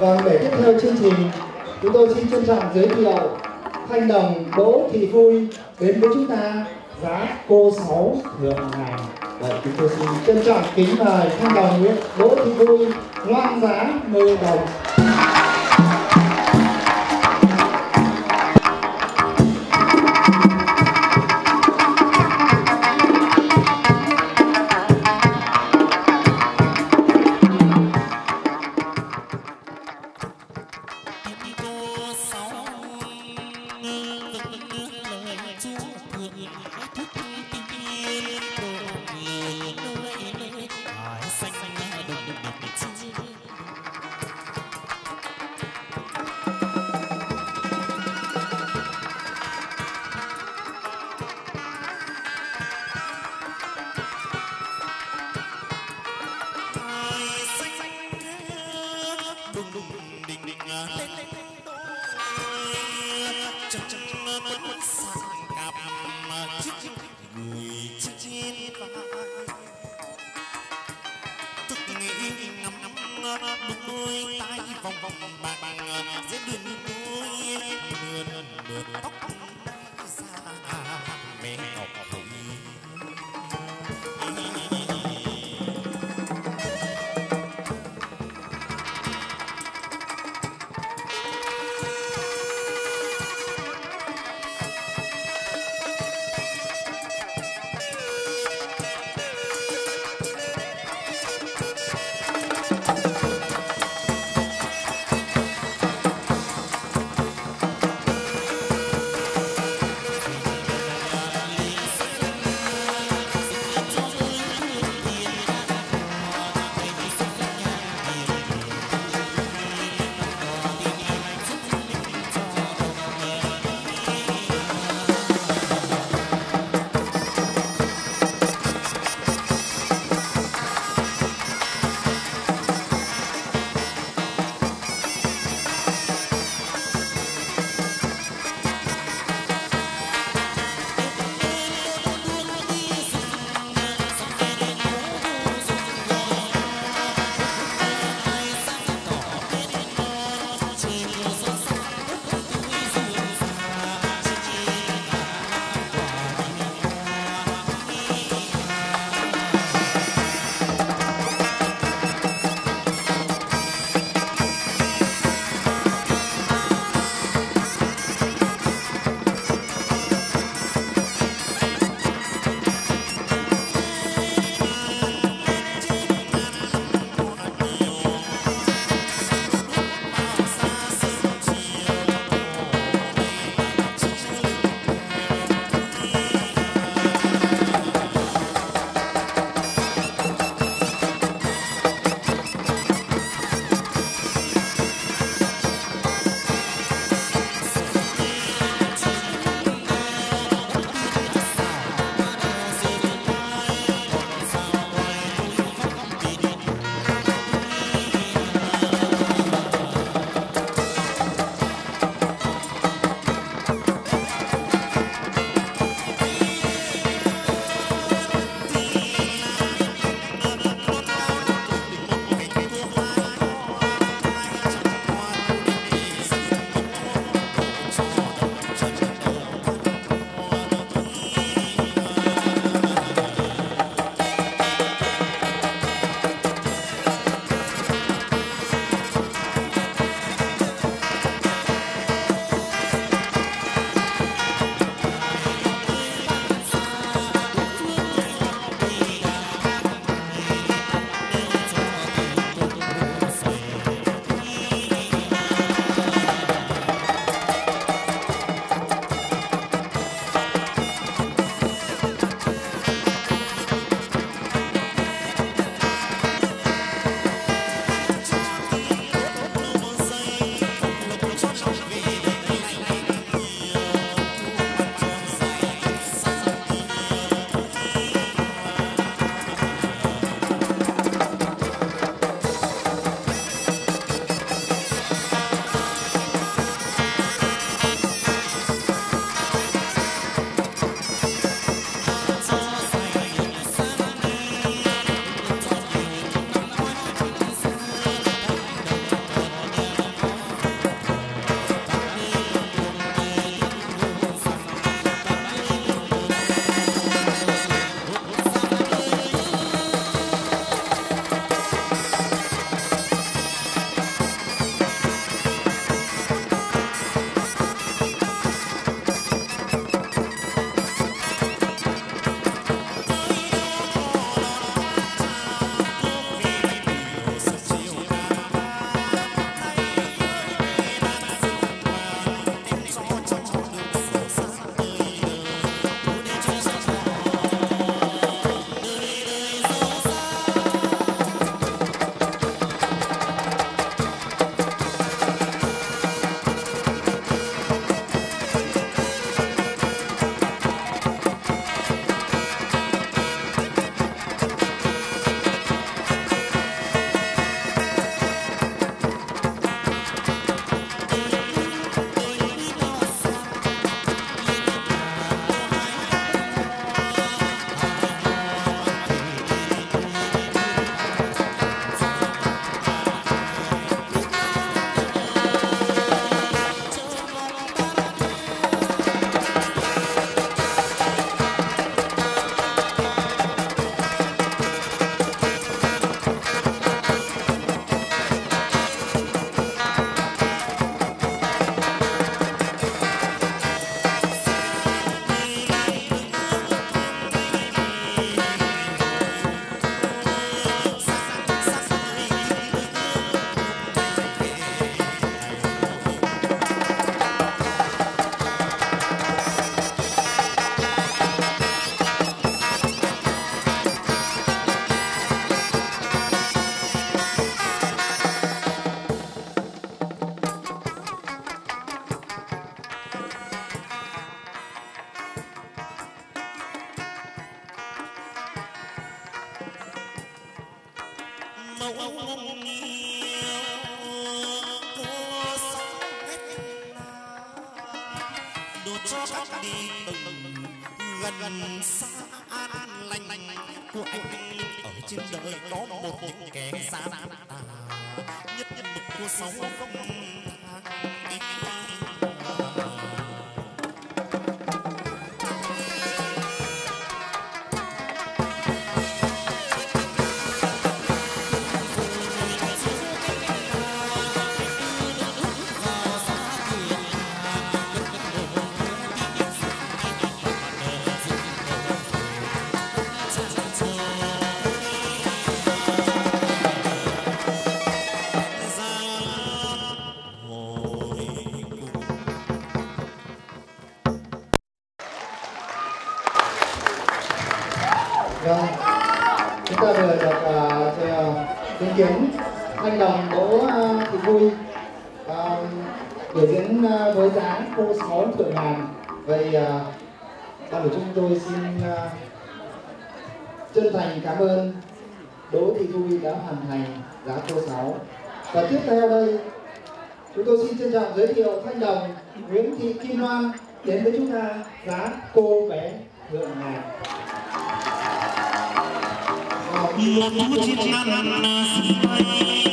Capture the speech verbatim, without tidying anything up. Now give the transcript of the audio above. Và để tiếp theo chương trình, chúng tôi xin trân trọng giới thiệu Thanh Đồng Đỗ Thị Vui đến với chúng ta giá cô sáu thượng hàng. Vậy chúng tôi xin trân trọng kính mời Thanh Đồng Nguyễn Đỗ Thị Vui ngoan giá mười đồng. Thanh Đồng Đỗ Thị Vui biểu diễn với giá cô sáu tuổi Hàn. Vậy ban tổ chức tôi xin uh, chân thành cảm ơn Đỗ Thị Vui đã hoàn thành giá cô sáu. Và tiếp theo đây chúng tôi xin trân trọng giới thiệu Thanh Đồng Nguyễn Thị Kim Loan đến với chúng ta giá cô bé Thượng Hàn. Một